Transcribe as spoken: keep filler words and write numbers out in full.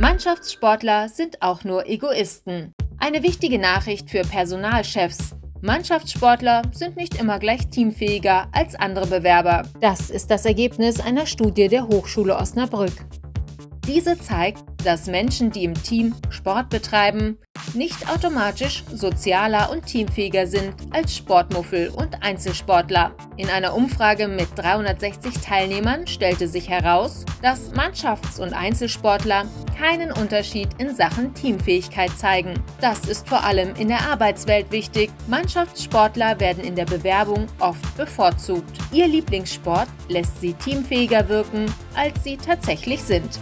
Mannschaftssportler sind auch nur Egoisten. Eine wichtige Nachricht für Personalchefs. Mannschaftssportler sind nicht immer gleich teamfähiger als andere Bewerber. Das ist das Ergebnis einer Studie der Hochschule Osnabrück. Diese zeigt, dass Menschen, die im Team Sport betreiben, nicht automatisch sozialer und teamfähiger sind als Sportmuffel und Einzelsportler. In einer Umfrage mit dreihundertsechzig Teilnehmern stellte sich heraus, dass Mannschafts- und Einzelsportler keinen Unterschied in Sachen Teamfähigkeit zeigen. Das ist vor allem in der Arbeitswelt wichtig. Mannschaftssportler werden in der Bewerbung oft bevorzugt. Ihr Lieblingssport lässt sie teamfähiger wirken, als sie tatsächlich sind.